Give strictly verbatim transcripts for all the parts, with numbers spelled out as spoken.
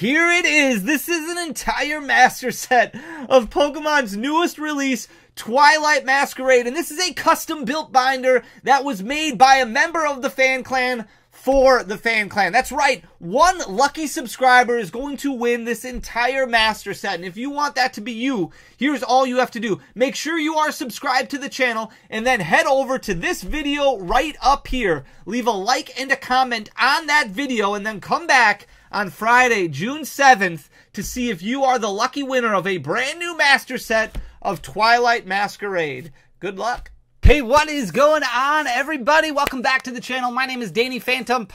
Here it is! This is an entire master set of Pokemon's newest release, Twilight Masquerade, and this is a custom-built binder that was made by a member of the fan clan for the fan clan. That's right, one lucky subscriber is going to win this entire master set, and if you want that to be you, here's all you have to do. Make sure you are subscribed to the channel, and then head over to this video right up here. Leave a like and a comment on that video, and then come back on Friday, June seventh, to see if you are the lucky winner of a brand new master set of Twilight Masquerade. Good luck. Hey, what is going on, everybody? Welcome back to the channel. My name is Danny Phantom.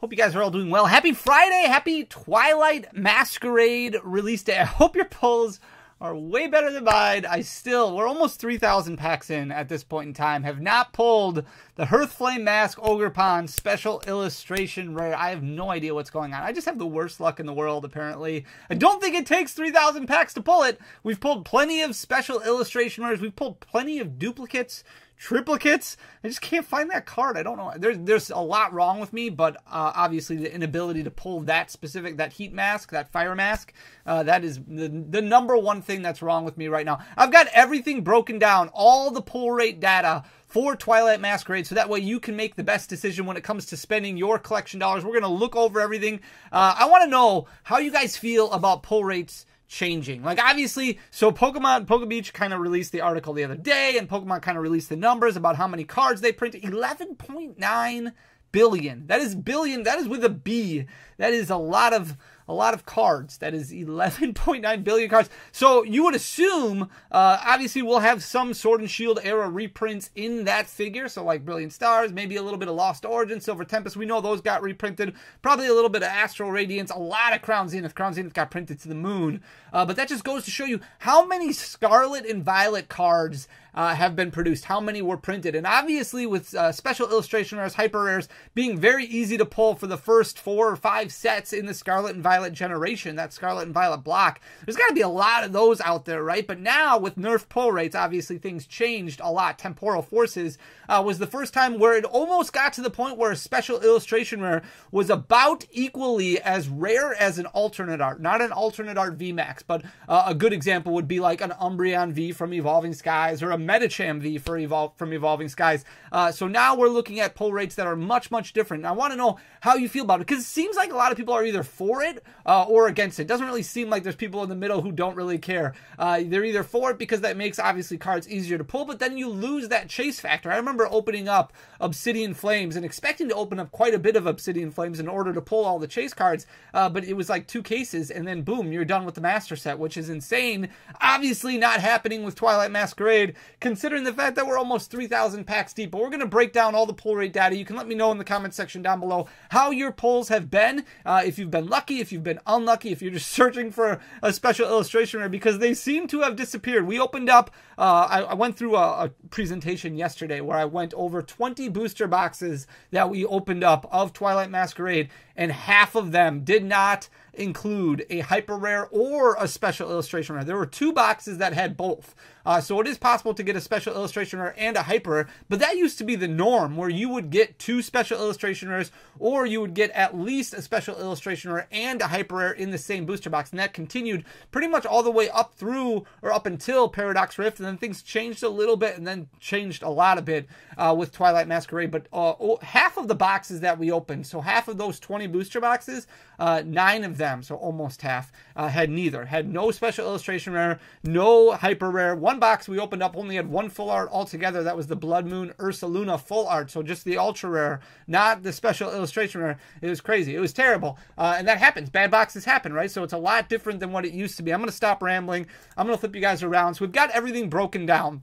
Hope you guys are all doing well. Happy Friday. Happy Twilight Masquerade release day. I hope your pulls are way better than mine. I still, we're almost three thousand packs in at this point in time. Have not pulled the Hearthflame Mask Ogerpon Special Illustration Rare. I have no idea what's going on. I just have the worst luck in the world, apparently. I don't think it takes three thousand packs to pull it. We've pulled plenty of Special Illustration Rares. We've pulled plenty of duplicates, triplicates. I just can't find that card. I don't know. There's, there's a lot wrong with me, but uh, obviously the inability to pull that specific, that heat mask, that fire mask, uh, that is the, the number one thing that's wrong with me right now. I've got everything broken down, all the pull rate data for Twilight Masquerade, so that way you can make the best decision when it comes to spending your collection dollars. We're going to look over everything. Uh, I want to know how you guys feel about pull rates changing. Like, obviously, so Pokemon, Poke Beach kind of released the article the other day, and Pokemon kind of released the numbers about how many cards they printed. eleven point nine billion. That is billion. That is with a B. That is a lot of, a lot of cards. That is eleven point nine billion cards. So you would assume, uh, obviously we'll have some Sword and Shield era reprints in that figure. So like Brilliant Stars, maybe a little bit of Lost Origin, Silver Tempest. We know those got reprinted. Probably a little bit of Astral Radiance, a lot of Crown Zenith. Crown Zenith got printed to the moon. Uh, but that just goes to show you how many Scarlet and Violet cards Uh, have been produced, how many were printed. And obviously with uh, special illustration rares, hyper rares, being very easy to pull for the first four or five sets in the Scarlet and Violet generation, that Scarlet and Violet block, there's got to be a lot of those out there, right? But now with nerf pull rates, obviously things changed a lot. Temporal Forces uh, was the first time where it almost got to the point where a special illustration rare was about equally as rare as an alternate art. Not an alternate art V max, but uh, a good example would be like an Umbreon V from Evolving Skies, or a Medicham V for Evol- from Evolving Skies. Uh, so now we're looking at pull rates that are much, much different. And I want to know how you feel about it, because it seems like a lot of people are either for it uh, or against it. It doesn't really seem like there's people in the middle who don't really care. Uh, they're either for it because that makes, obviously, cards easier to pull, but then you lose that chase factor. I remember opening up Obsidian Flames and expecting to open up quite a bit of Obsidian Flames in order to pull all the chase cards, uh, but it was like two cases, and then boom, you're done with the master set, which is insane. Obviously not happening with Twilight Masquerade, considering the fact that we're almost three thousand packs deep. But we're going to break down all the pull rate data. You can let me know in the comment section down below how your pulls have been, uh, if you've been lucky, if you've been unlucky, if you're just searching for a special illustration rare, because they seem to have disappeared. We opened up, uh, I, I went through a, a presentation yesterday where I went over twenty booster boxes that we opened up of Twilight Masquerade, and half of them did not include a hyper rare or a special illustration rare. There were two boxes that had both. Uh, so it is possible to get a special illustration rare and a hyper rare, but that used to be the norm, where you would get two special illustration rares, or you would get at least a special illustration rare and a hyper rare in the same booster box. And that continued pretty much all the way up through, or up until Paradox Rift, and then things changed a little bit, and then changed a lot a bit uh, with Twilight Masquerade. But uh, oh, half of the boxes that we opened, so half of those twenty booster boxes, uh, nine of them, so almost half, uh, had neither. Had no special illustration rare, no hyper rare. One box we opened up only had one full art altogether. That was the Blood Moon Ursaluna full art, so just the ultra rare, not the special illustration rare. It was crazy. It was terrible. Uh, and that happens. Bad boxes happen, right? So it's a lot different than what it used to be. I'm going to stop rambling. I'm going to flip you guys around. So we've got everything broken down.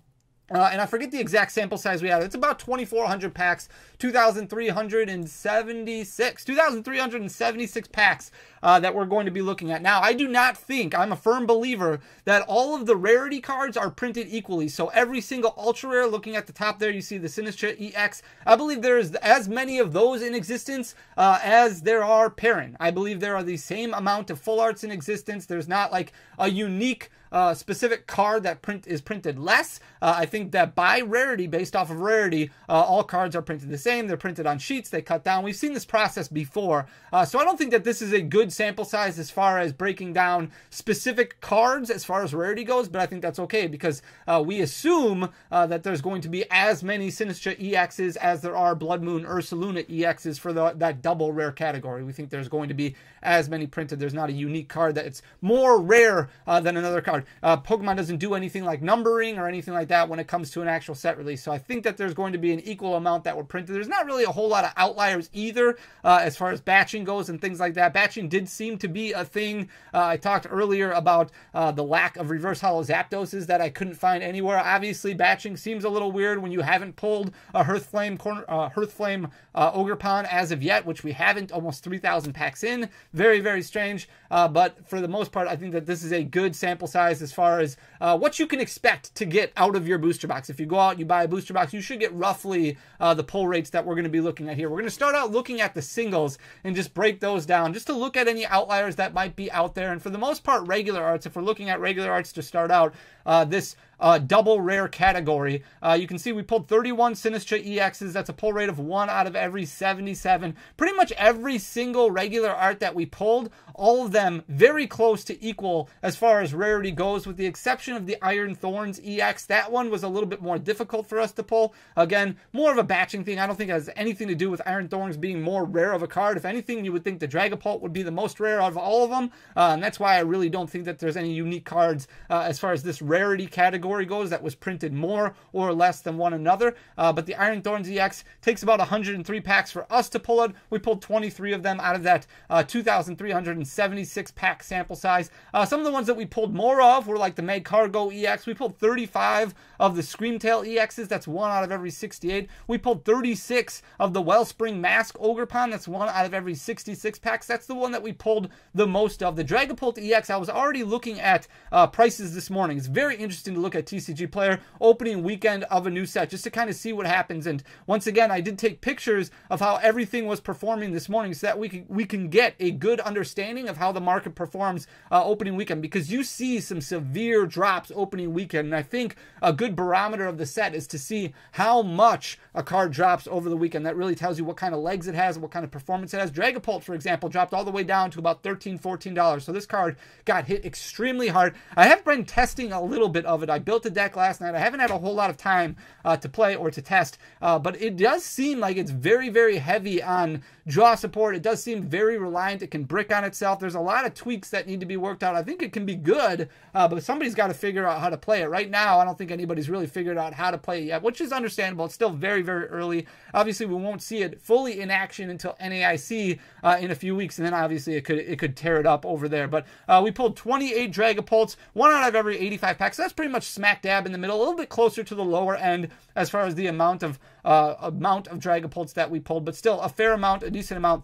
Uh, and I forget the exact sample size we had. It's about twenty-four hundred packs, two thousand three hundred seventy-six, two thousand three hundred seventy-six packs uh, that we're going to be looking at. Now, I do not think, I'm a firm believer that all of the rarity cards are printed equally. So every single ultra rare, looking at the top there, you see the Sinister E X. I believe there is as many of those in existence uh, as there are Perrin. I believe there are the same amount of full arts in existence. There's not like a unique uh, specific card that print is printed less. Uh, I think that by rarity, based off of rarity, uh, all cards are printed the same. They're printed on sheets. They cut down. We've seen this process before. Uh, so I don't think that this is a good sample size as far as breaking down specific cards as far as rarity goes, but I think that's okay because uh, we assume uh, that there's going to be as many Sinister E Xs as there are Blood Moon Ursaluna E Xs for the, that double rare category. We think there's going to be as many printed. There's not a unique card that it's more rare uh, than another card. Uh, Pokemon doesn't do anything like numbering or anything like that when it comes to an actual set release. So I think that there's going to be an equal amount that were printed. There's not really a whole lot of outliers either uh, as far as batching goes and things like that. Batching did seem to be a thing. Uh, I talked earlier about uh, the lack of reverse holo Zapdoses that I couldn't find anywhere. Obviously, batching seems a little weird when you haven't pulled a Hearthflame corner, uh, Hearthflame uh, Ogerpon as of yet, which we haven't. Almost three thousand packs in. Very, very strange. Uh, but for the most part, I think that this is a good sample size as far as uh, what you can expect to get out of your booster box. If you go out, you buy a booster box, you should get roughly uh, the pull rates that we're going to be looking at here. We're going to start out looking at the singles and just break those down, just to look at any outliers that might be out there. And for the most part, regular arts, if we're looking at regular arts to start out, uh, this Uh, double rare category. Uh, you can see we pulled thirty-one Sinister E Xs. That's a pull rate of one out of every seventy-seven. Pretty much every single regular art that we pulled, all of them very close to equal as far as rarity goes, with the exception of the Iron Thorns E X. That one was a little bit more difficult for us to pull. Again, more of a batching thing. I don't think it has anything to do with Iron Thorns being more rare of a card. If anything, you would think the Dragapult would be the most rare out of all of them. Uh, and that's why I really don't think that there's any unique cards uh, as far as this rarity category goes that was printed more or less than one another. Uh, but the Iron Thorns E X takes about one hundred three packs for us to pull it. We pulled twenty-three of them out of that uh, two thousand three hundred seventy-six pack sample size. Uh, some of the ones that we pulled more of were like the Mag Cargo E X. We pulled thirty-five of the Scream Tail E Xs. That's one out of every sixty-eight. We pulled thirty-six of the Wellspring Mask Ogerpon. That's one out of every sixty-six packs. That's the one that we pulled the most of. The Dragapult E X, I was already looking at uh, prices this morning. It's very interesting to look at T C G Player opening weekend of a new set just to kind of see what happens. And once again, I did take pictures of how everything was performing this morning so that we can we can get a good understanding of how the market performs uh, opening weekend, because you see some severe drops opening weekend. And I think a good barometer of the set is to see how much a card drops over the weekend. That really tells you what kind of legs it has and what kind of performance it has. Dragapult, for example, dropped all the way down to about thirteen, fourteen dollars. So this card got hit extremely hard. I have been testing a little bit of it. I built a deck last night. I haven't had a whole lot of time uh, to play or to test, uh, but it does seem like it's very, very heavy on draw support. It does seem very reliant. It can brick on itself. There's a lot of tweaks that need to be worked out. I think it can be good, uh, but somebody's got to figure out how to play it. Right now, I don't think anybody's really figured out how to play it yet, which is understandable. It's still very, very early. Obviously, we won't see it fully in action until N A I C uh, in a few weeks, and then obviously it could it could tear it up over there. But uh, we pulled twenty-eight Dragapults, one out of every eighty-five packs. So that's pretty much smack dab in the middle, a little bit closer to the lower end as far as the amount of uh, amount of Dragapults that we pulled, but still a fair amount, a decent amount.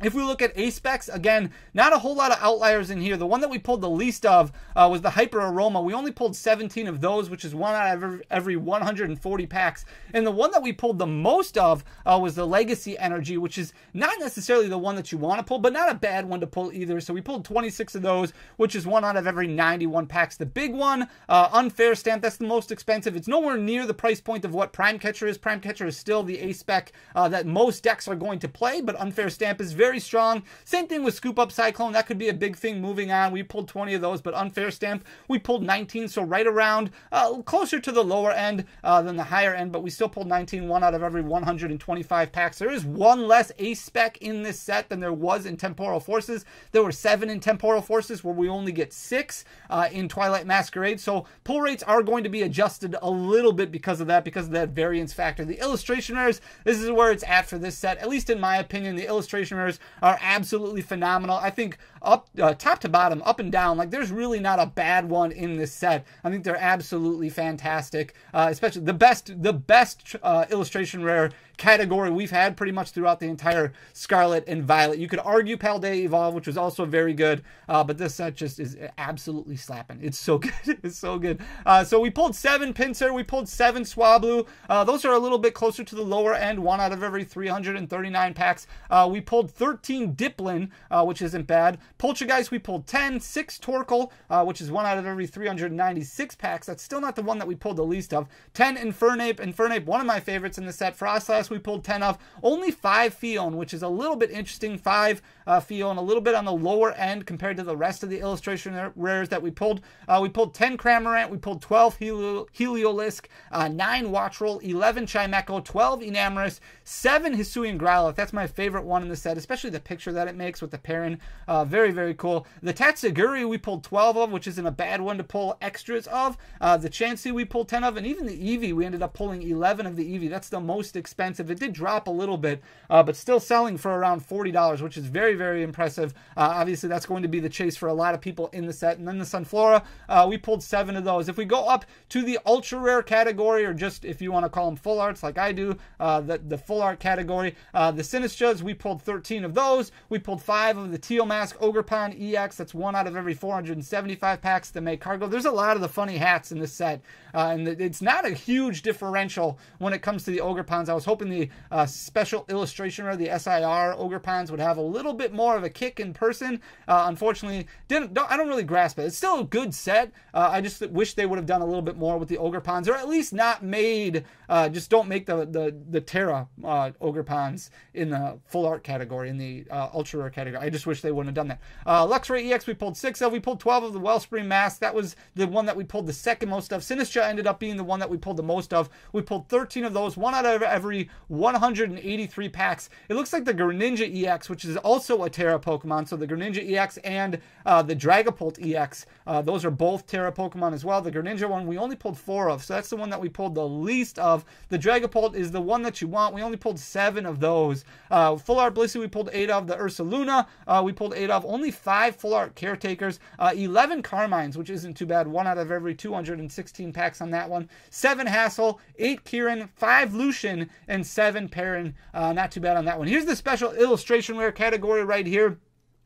If we look at A-Specs, again, not a whole lot of outliers in here. The one that we pulled the least of uh, was the Hyper Aroma. We only pulled seventeen of those, which is one out of every one hundred forty packs. And the one that we pulled the most of uh, was the Legacy Energy, which is not necessarily the one that you want to pull, but not a bad one to pull either. So we pulled twenty-six of those, which is one out of every ninety-one packs. The big one, uh, Unfair Stamp, that's the most expensive. It's nowhere near the price point of what Prime Catcher is. Prime Catcher is still the A-Spec uh, that most decks are going to play, but Unfair Stamp is very... very strong. Same thing with Scoop Up Cyclone. That could be a big thing moving on. We pulled twenty of those, but Unfair Stamp, we pulled nineteen, so right around uh, closer to the lower end uh, than the higher end, but we still pulled nineteen, one out of every one hundred twenty-five packs. There is one less A-Spec in this set than there was in Temporal Forces. There were seven in Temporal Forces, where we only get six uh, in Twilight Masquerade, so pull rates are going to be adjusted a little bit because of that, because of that variance factor. The illustration rares, this is where it's at for this set, at least in my opinion. The illustration rares are absolutely phenomenal. I think up uh, top to bottom, up and down, like there's really not a bad one in this set. I think they're absolutely fantastic, uh, especially the best the best uh, illustration rare category we've had pretty much throughout the entire Scarlet and Violet. You could argue Paldea Evolve, which was also very good, uh, but this set just is absolutely slapping. It's so good. It's so good. Uh, so we pulled seven Pinsir. We pulled seven Swablu. Uh, those are a little bit closer to the lower end, one out of every three hundred thirty-nine packs. Uh, we pulled thirteen Diplin, uh, which isn't bad. Poltergeist, we pulled ten. six Torkoal, uh, which is one out of every three hundred ninety-six packs. That's still not the one that we pulled the least of. ten Infernape. Infernape, one of my favorites in the set. Frostlass, we pulled ten of. Only five Fion, which is a little bit interesting. five uh, Fion, a little bit on the lower end compared to the rest of the illustration rares that we pulled. Uh, we pulled ten Cramorant. We pulled twelve Heli Heliolisk, uh, nine Watchroll, eleven Chimecho, twelve Enamorous, seven Hisuian Growlithe. That's my favorite one in the set, especially the picture that it makes with the Perrin. Uh, very, very cool. The Tatsuguri we pulled twelve of, which isn't a bad one to pull extras of. Uh, the Chansey we pulled ten of, and even the Eevee, we ended up pulling eleven of the Eevee. That's the most expensive. It did drop a little bit, uh, but still selling for around forty dollars, which is very, very impressive. Uh, obviously, that's going to be the chase for a lot of people in the set. And then the Sunflora, uh, we pulled seven of those. If we go up to the ultra rare category, or just if you want to call them full arts like I do, uh, the, the full art category, uh, the Sinistras, we pulled thirteen of those. We pulled five of the Teal Mask Ogerpon E X. That's one out of every four hundred seventy-five packs. The Mag Cargo. There's a lot of the funny hats in this set, uh, and it's not a huge differential when it comes to the Ogerpons. I was hoping the uh, special illustration or the S I R Ogerpons would have a little bit more of a kick in person. Uh, unfortunately, didn't. Don't, I don't really grasp it. It's still a good set. Uh, I just wish they would have done a little bit more with the Ogerpons, or at least not made. Uh, just don't make the the the Terra uh, Ogerpons in the full art category, in the uh, ultra rare category. I just wish they wouldn't have done that. Uh, Luxray E X we pulled six of. We pulled twelve of the Wellspring Mask. That was the one that we pulled the second most of. Sinistra ended up being the one that we pulled the most of. We pulled thirteen of those, one out of every one hundred eighty-three packs. It looks like the Greninja E X, which is also a Terra Pokemon. So the Greninja E X and uh, the Dragapult E X, uh, those are both Terra Pokemon as well. The Greninja one we only pulled four of, so that's the one that we pulled the least of. The Dragapult is the one that you want. We only pulled seven of those. Uh, Full Art Blissey we pulled eight of. The Ursaluna uh, we pulled eight of. Only five Full Art Caretakers. Uh, eleven Carmines, which isn't too bad. One out of every two hundred sixteen packs on that one. Seven Hassel, eight Kieran, five Lucian, and seven Perrin. Uh, not too bad on that one. Here's the special illustration rare category right here.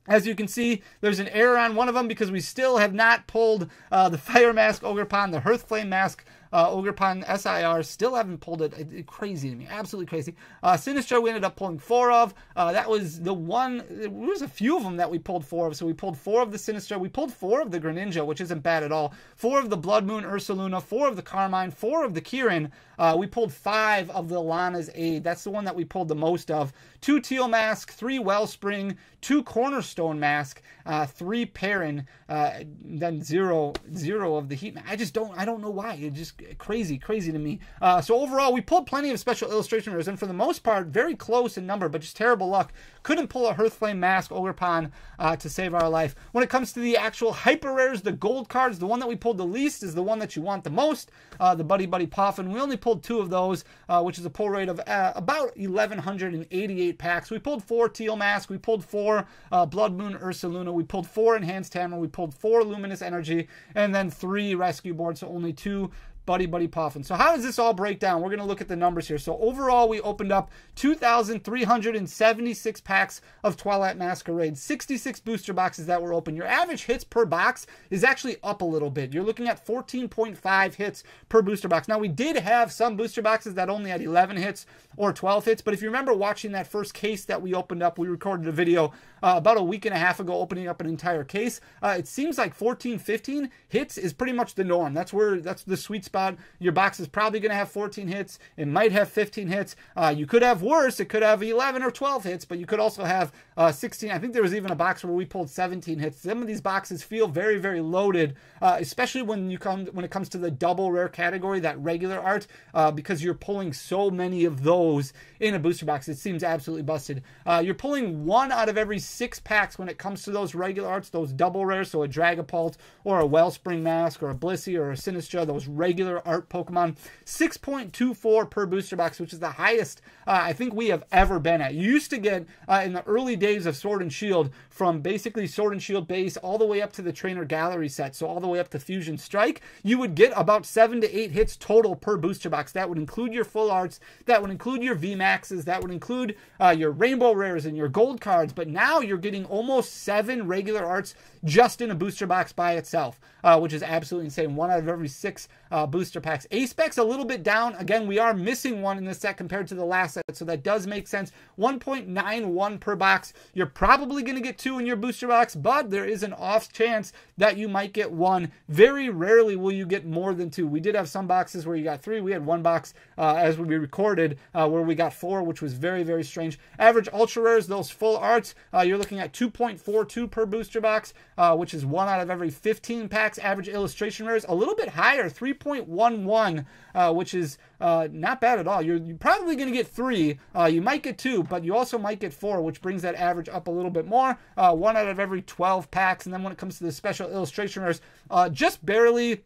As you can see, there's an error on one of them because we still have not pulled uh, the Fire Mask Ogerpon, the Hearthflame Mask Uh, Ogerpon S I R, still haven't pulled it. It, it crazy to me, absolutely crazy. Uh, Sinistro we ended up pulling four of. Uh, that was the one. There was a few of them that we pulled four of. So we pulled four of the Sinistro. We pulled four of the Greninja, which isn't bad at all. Four of the Blood Moon Ursaluna, four of the Carmine, four of the Kieran. Uh, we pulled five of the Lana's Aid. That's the one that we pulled the most of. Two Teal Mask, three Wellspring, two Cornerstone Mask, uh, three Perrin, uh, then zero, zero of the Heat Mask. I just don't. I don't know why. It just crazy, crazy to me. Uh, so overall, we pulled plenty of special illustration rares, and for the most part, very close in number, but just terrible luck. Couldn't pull a Hearthflame Mask Ogerpon uh, to save our life. When it comes to the actual hyper rares, the gold cards, the one that we pulled the least is the one that you want the most, uh, the Buddy Buddy Puffin. We only pulled two of those, uh, which is a pull rate of uh, about eleven eighty-eight packs. We pulled four Teal Mask, we pulled four uh, Blood Moon Ursaluna, we pulled four Enhanced Hammer, we pulled four Luminous Energy, and then three Rescue Boards, so only two Buddy Buddy Puffin. So how does this all break down? We're going to look at the numbers here. So overall, we opened up two thousand three hundred seventy-six packs of Twilight Masquerade, sixty-six booster boxes that were open. Your average hits per box is actually up a little bit. You're looking at fourteen point five hits per booster box. Now, we did have some booster boxes that only had eleven hits or twelve hits, but if you remember watching that first case that we opened up, we recorded a video uh, about a week and a half ago opening up an entire case. Uh, it seems like fourteen, fifteen hits is pretty much the norm. That's where, that's the sweet spot. Spot. Your box is probably going to have fourteen hits. It might have fifteen hits. Uh, you could have worse. It could have eleven or twelve hits, but you could also have uh, sixteen. I think there was even a box where we pulled seventeen hits. Some of these boxes feel very, very loaded, uh, especially when you come when it comes to the double rare category, that regular art, uh, because you're pulling so many of those in a booster box. It seems absolutely busted. Uh, you're pulling one out of every six packs when it comes to those regular arts, those double rares, so a Dragapult or a Wellspring Mask or a Blissey or a Sinistra, those regular regular art Pokemon. six point two four per booster box, which is the highest uh, I think we have ever been at. You used to get uh, in the early days of Sword and Shield, from basically Sword and Shield base all the way up to the Trainer Gallery set, so all the way up to Fusion Strike, you would get about seven to eight hits total per booster box. That would include your full arts, that would include your V maxes, that would include uh, your Rainbow Rares and your Gold cards, but now you're getting almost seven regular arts just in a booster box by itself, uh, which is absolutely insane. One out of every six uh, booster packs. Aspec's a little bit down. Again, we are missing one in this set compared to the last set, so that does make sense. one point nine one per box. You're probably going to get two in your booster box, but there is an off chance that you might get one. Very rarely will you get more than two. We did have some boxes where you got three. We had one box uh, as we recorded uh, where we got four, which was very, very strange. Average ultra rares, those full arts, uh, you're looking at two point four two per booster box, uh, which is one out of every fifteen packs. Average illustration rares, a little bit higher, three point one one, uh, which is uh, not bad at all. You're, you're probably going to get three. Uh, you might get two, but you also might get four, which brings that average up a little bit more. Uh, one out of every twelve packs. And then when it comes to the special illustration rares, uh, just barely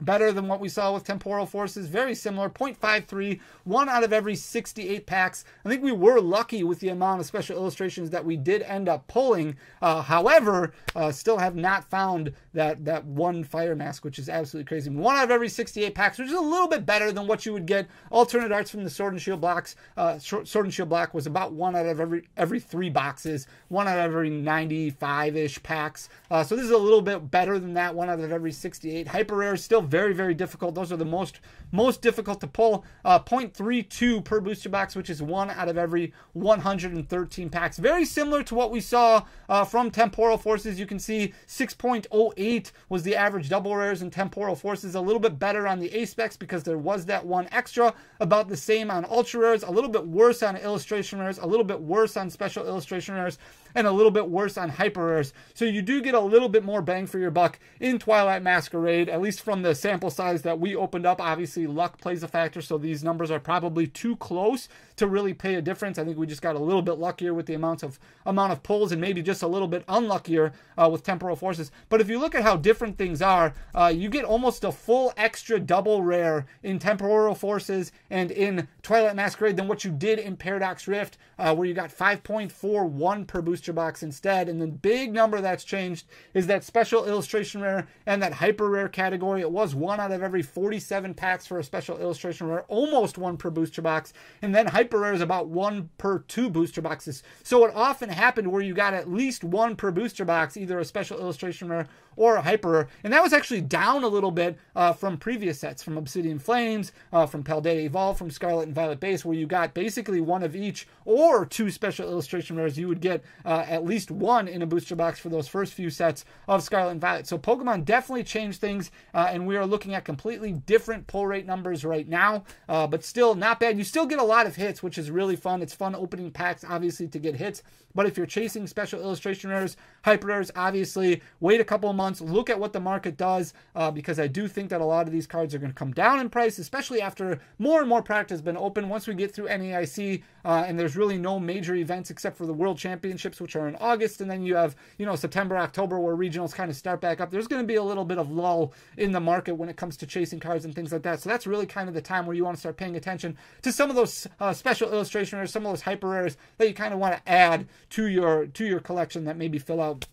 better than what we saw with Temporal Forces. Very similar, point five three, one out of every sixty-eight packs. I think we were lucky with the amount of special illustrations that we did end up pulling. Uh, however, uh, still have not found that, that one fire mask, which is absolutely crazy. One out of every sixty-eight packs, which is a little bit better than what you would get. Alternate arts from the Sword and Shield blocks. Uh, Sword and Shield block was about one out of every, every three boxes, one out of every ninety-five-ish packs. Uh, so this is a little bit better than that, one out of every sixty-eight. Hyper rare is still very, very difficult. Those are the most most difficult to pull. Uh, point three two per booster box, which is one out of every one hundred thirteen packs. Very similar to what we saw uh, from Temporal Forces. You can see six point oh eight was the average double rares in Temporal Forces. A little bit better on the A-Specs because there was that one extra. About the same on ultra rares. A little bit worse on illustration rares. A little bit worse on special illustration rares. And a little bit worse on hyper rares. So you do get a little bit more bang for your buck in Twilight Masquerade, at least from the sample size that we opened up. Obviously, luck plays a factor, so these numbers are probably too close to really pay a difference. I think we just got a little bit luckier with the amount of amount of pulls, and maybe just a little bit unluckier uh, with Temporal Forces. But if you look at how different things are, uh, you get almost a full extra double rare in Temporal Forces and in Twilight Masquerade than what you did in Paradox Rift, uh, where you got five point four one per booster box instead. And the big number that's changed is that special illustration rare and that hyper rare category. It was one out of every forty-seven packs for a special illustration rare, almost one per booster box, and then hyper rare is about one per two booster boxes. So it often happened where you got at least one per booster box, either a special illustration rare or a hyper rare, and that was actually down a little bit uh, from previous sets, from Obsidian Flames, uh, from Paldea Evolve, from Scarlet and Violet base, where you got basically one of each or two special illustration rares. You would get uh, at least one in a booster box for those first few sets of Scarlet and Violet. So Pokemon definitely changed things, uh, and we are looking at completely different pull rate numbers right now, uh, but still not bad. You still get a lot of hits, which is really fun. It's fun opening packs, obviously, to get hits, but if you're chasing special illustration rares, hyper rares, obviously, wait a couple of months. Look at what the market does, uh, because I do think that a lot of these cards are going to come down in price, especially after more and more product has been open. Once we get through N A I C, uh, and there's really no major events except for the World Championships, which are in August, and then you have, you know, September, October, where regionals kind of start back up. There's going to be a little bit of lull in the market when it comes to chasing cards and things like that. So that's really kind of the time where you want to start paying attention to some of those uh, special illustration rares, some of those hyper rares that you kind of want to add to your to your collection that maybe fill out.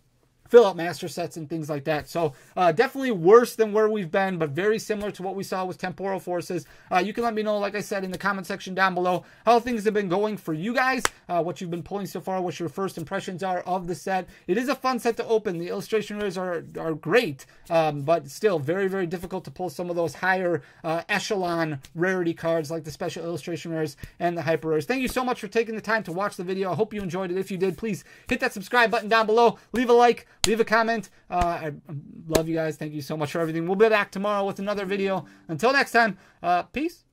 fill out master sets and things like that. So uh, definitely worse than where we've been, but very similar to what we saw with Temporal Forces. Uh, you can let me know, like I said, in the comment section down below, how things have been going for you guys, uh, what you've been pulling so far, what your first impressions are of the set. It is a fun set to open. The illustration rares are, are great, um, but still very, very difficult to pull some of those higher uh, echelon rarity cards like the special illustration rares and the hyper rares. Thank you so much for taking the time to watch the video. I hope you enjoyed it. If you did, please hit that subscribe button down below. Leave a like. Leave a comment. Uh, I love you guys. Thank you so much for everything. We'll be back tomorrow with another video. Until next time, uh, peace.